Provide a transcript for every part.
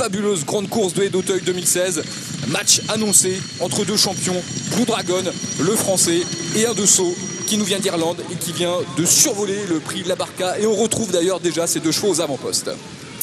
fabuleuse grande course de haie d'Auteuil 2016. Match annoncé entre deux champions, Blue Dragon, le français, et Un de Sceaux, qui nous vient d'Irlande et qui vient de survoler le prix de la Barca. Et on retrouve d'ailleurs déjà ces deux chevaux aux avant-postes.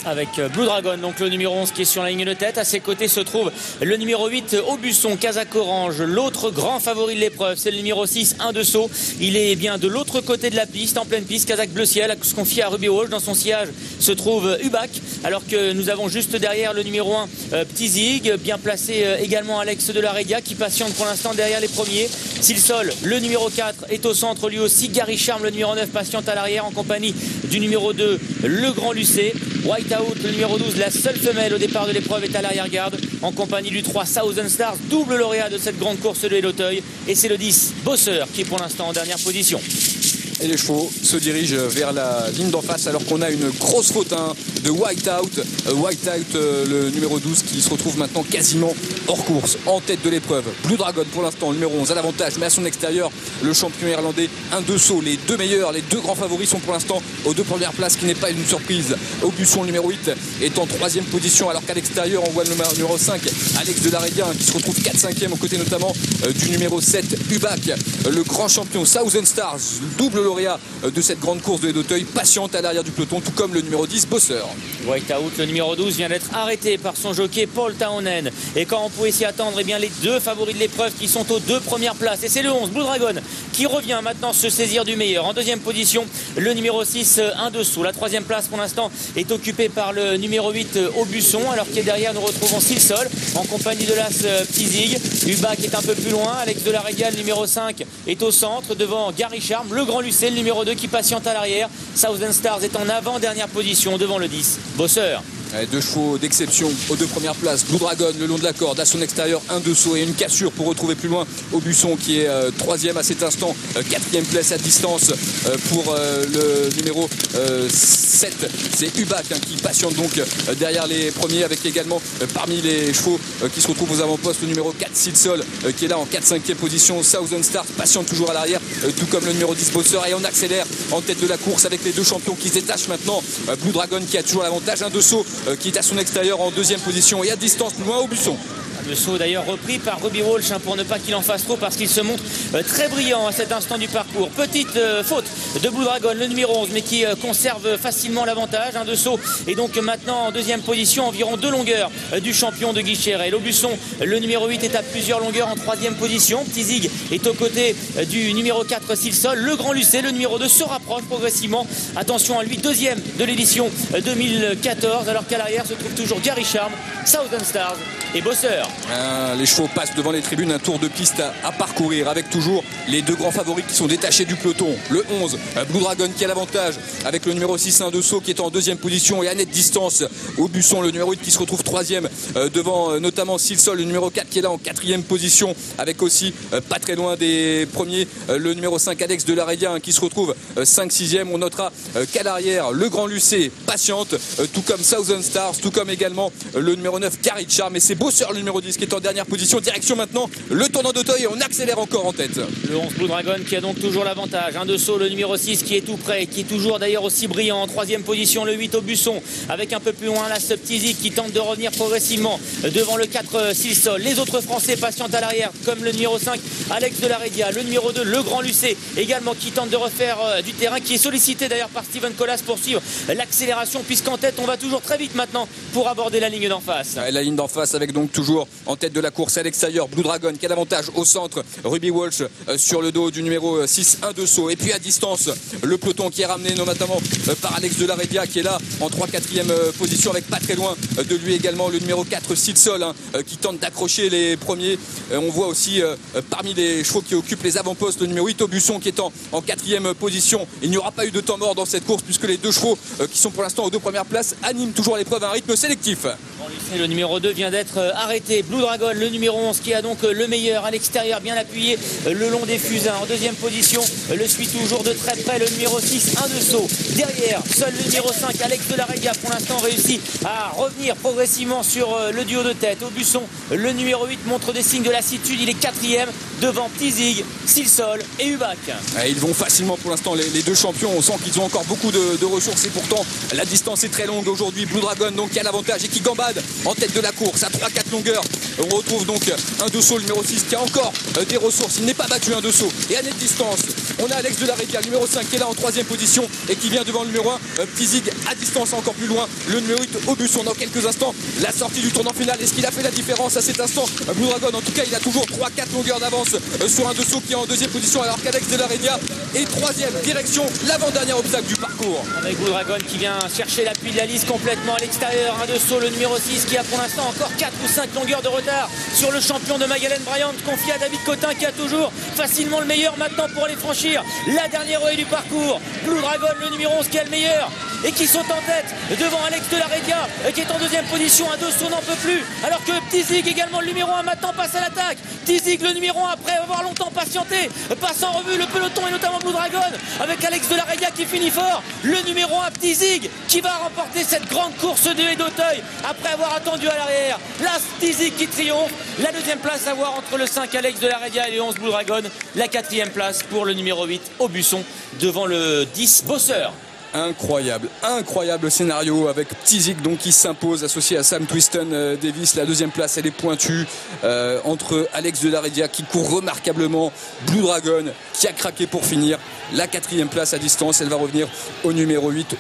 Avec Blue Dragon, donc le numéro 11 qui est sur la ligne de tête. À ses côtés se trouve le numéro 8, Aubusson, Kazakh Orange. L'autre grand favori de l'épreuve, c'est le numéro 6, Un de Sceaux. Il est bien de l'autre côté de la piste, en pleine piste. Kazakh Bleu Ciel se confie à Ruby Walsh. Dans son sillage se trouve Ubak. Alors que nous avons juste derrière le numéro 1, Ptit Zig. Bien placé également Alex de Larredya qui patiente pour l'instant derrière les premiers. Silsol, le numéro 4, est au centre lui aussi. Gary Charme, le numéro 9, patiente à l'arrière en compagnie du numéro 2, Le Grand Luce. Whiteout, le numéro 12, la seule femelle au départ de l'épreuve, est à l'arrière-garde en compagnie du 3, Thousand Stars, double lauréat de cette grande course de haie d'Auteuil. Et c'est le 10, Bosseur, qui est pour l'instant en dernière position. Et les chevaux se dirigent vers la ligne d'en face alors qu'on a une grosse faute de Whiteout. Le numéro 12 qui se retrouve maintenant quasiment hors course, en tête de l'épreuve. Blue Dragon pour l'instant, le numéro 11 à l'avantage, mais à son extérieur, le champion irlandais Un de Sceaux. Les deux meilleurs, les deux grands favoris sont pour l'instant aux deux premières places, ce qui n'est pas une surprise. Aubusson, le numéro 8, est en troisième position alors qu'à l'extérieur, on voit le numéro 5, Alex de Larredya, qui se retrouve 4-5e aux côtés notamment du numéro 7, Ubak. Le grand champion Thousand Stars, double lauréat de cette grande course de haie d'Auteuil, patiente à l'arrière du peloton, tout comme le numéro 10, Bosseur. Whiteout, le numéro 12, vient d'être arrêté par son jockey Paul Townend. Et quand on pouvait s'y attendre, eh bien les deux favoris de l'épreuve qui sont aux deux premières places. Et c'est le 11, Blue Dragon, qui revient maintenant se saisir du meilleur. En deuxième position, le numéro 6, Un de Sceaux. La troisième place pour l'instant est occupée par le numéro 8, Aubusson. Alors qu'il est derrière, nous retrouvons Silsol en compagnie de l'As Ptit Zig. Ubak est un peu plus loin. Alex de Larredya, le numéro 5, est au centre devant Gary Charme. Le Grand Luce, c'est le numéro 2 qui patiente à l'arrière. Thousand Stars est en avant-dernière position devant le 10, Bosseur. Deux chevaux d'exception aux deux premières places. Blue Dragon le long de la corde, à son extérieur Un de Sceaux et une cassure pour retrouver plus loin Aubusson qui est troisième à cet instant, quatrième place à distance pour le numéro 7, c'est Ubak qui patiente donc derrière les premiers, avec également parmi les chevaux qui se retrouvent aux avant-postes le numéro 4, Silsol, qui est là en 4-5e position. Thousand Stars patiente toujours à l'arrière, tout comme le numéro 10, Bosseur, et on accélère en tête de la course avec les deux champions qui se détachent maintenant. Blue Dragon qui a toujours l'avantage, Un de Sceaux qui est à son extérieur en deuxième position et à distance plus loin Aubusson. Le saut d'ailleurs repris par Ruby Walsh pour ne pas qu'il en fasse trop, parce qu'il se montre très brillant à cet instant du parcours. Petite faute de Blue Dragon, le numéro 11, mais qui conserve facilement l'avantage. Un de Sceaux est donc maintenant en deuxième position, environ deux longueurs du champion de Guicheret. Aubusson, le numéro 8, est à plusieurs longueurs en troisième position. Ptit Zig est aux côtés du numéro 4, Silsol. Le Grand Luce, le numéro 2, se rapproche progressivement. Attention à lui, deuxième de l'édition 2014, alors qu'à l'arrière se trouve toujours Gary Charme, Thousand Stars et Bosseur. Les chevaux passent devant les tribunes, un tour de piste à parcourir avec toujours les deux grands favoris qui sont détachés du peloton. Le 11, Blue Dragon, qui a l'avantage avec le numéro 6, Un de Sceaux, qui est en deuxième position et à nette distance Aubusson, le numéro 8, qui se retrouve troisième devant notamment Silsol, le numéro 4, qui est là en quatrième position, avec aussi pas très loin des premiers le numéro 5, Alex de Larredya, qui se retrouve 5-6e. On notera qu'à l'arrière, le Grand Lucé patiente, tout comme Thousand Stars, tout comme également le numéro 9, Gary Charme, et c'est Bosseur, le numéro 10, qui est en dernière position. Direction maintenant le tournant d'Auteuil et on accélère encore en tête. Le 11, Blue Dragon, qui a donc toujours l'avantage. Un de Sceaux, le numéro 6, qui est tout près, qui est toujours d'ailleurs aussi brillant. En troisième position, le 8, Aubusson, avec un peu plus loin la Ptit Zig qui tente de revenir progressivement devant le 4, Silsol. Les autres Français patientent à l'arrière, comme le numéro 5, Alex de Larredya. Le numéro 2, le Grand Luce, également, qui tente de refaire du terrain, qui est sollicité d'ailleurs par Steven Collas pour suivre l'accélération, puisqu'en tête on va toujours très vite maintenant pour aborder la ligne d'en face. La ligne d'en face avec donc toujours en tête de la course à l'extérieur Blue Dragon, qui a l'avantage au centre. Ruby Walsh sur le dos du numéro 6, Un de Sceaux. Et puis à distance, le peloton qui est ramené notamment par Alex de Larredya, qui est là en 3-4e position, avec pas très loin de lui également le numéro 4, Silsol, qui tente d'accrocher les premiers. On voit aussi parmi les chevaux qui occupent les avant-postes le numéro 8, Aubusson, qui est en 4e position. Il n'y aura pas eu de temps mort dans cette course, puisque les deux chevaux qui sont pour l'instant aux deux premières places animent toujours l'épreuve à un rythme sélectif. Le numéro 2 vient d'être arrêté. Blue Dragon, le numéro 11, qui a donc le meilleur à l'extérieur, bien appuyé le long des fusains. En deuxième position, le suit toujours de très près le numéro 6, Un de Sceaux. Derrière, seul le numéro 5, Alex de Larredya, pour l'instant réussit à revenir progressivement sur le duo de tête. Aubusson, le numéro 8, montre des signes de lassitude, il est quatrième. devant Ptit Zig, Silsol et Ubak. Et ils vont facilement pour l'instant les deux champions. On sent qu'ils ont encore beaucoup de ressources et pourtant la distance est très longue aujourd'hui. Blue Dragon donc qui a l'avantage et qui gambade en tête de la course à 3-4 longueurs. On retrouve donc Un de Sceaux numéro 6 qui a encore des ressources. Il n'est pas battu Un de Sceaux. Et à cette distance, on a Alex de Larredya numéro 5 qui est là en 3ème position et qui vient devant le numéro 1. Ptit Zig à distance encore plus loin. Le numéro 8 Aubusson dans quelques instants. La sortie du tournant final. Est-ce qu'il a fait la différence à cet instant? Blue Dragon en tout cas il a toujours 3-4 longueurs d'avance sur Un de Sceaux qui est en 2ème position alors qu'Alex de Larredya est 3ème. Direction l'avant-dernière obstacle du parcours. Avec Blue Dragon qui vient chercher l'appui de la liste complètement à l'extérieur. Un de Sceaux le numéro 6 qui a pour l'instant encore 4 ou 5 longueurs de retard sur le champion de Magalène Bryant confié à David Cotin qui a toujours facilement le meilleur maintenant pour aller franchir la dernière haie du parcours. Blue Dragon le numéro 11 qui est le meilleur et qui saute en tête devant Alex de Larredya qui est en 2ème position. Un de Sceaux n'en peut plus alors que Ptit Zig également le numéro 1 maintenant passe à l'attaque. Ptit Zig le numéro 1 après avoir longtemps patienté passe en revue le peloton et notamment Blue Dragon avec Alex de Larredya qui finit fort. Le numéro 1 Ptit Zig qui va remporter cette grande course de haie d'Auteuil après avoir attendu à l'arrière. Là Ptit Zig qui triomphe. La 2ème place à voir entre le 5 Alex de Larredya et le 11 Blue Dragon. La 4ème place pour le numéro 8 Aubusson devant le 10 Bosseur. Incroyable, incroyable scénario avec Ptit Zig donc qui s'impose associé à Sam Twiston Davis. La 2ème place elle est pointue entre Alex de Larredya qui court remarquablement, Blue Dragon qui a craqué pour finir. La 4ème place à distance elle va revenir au numéro 8.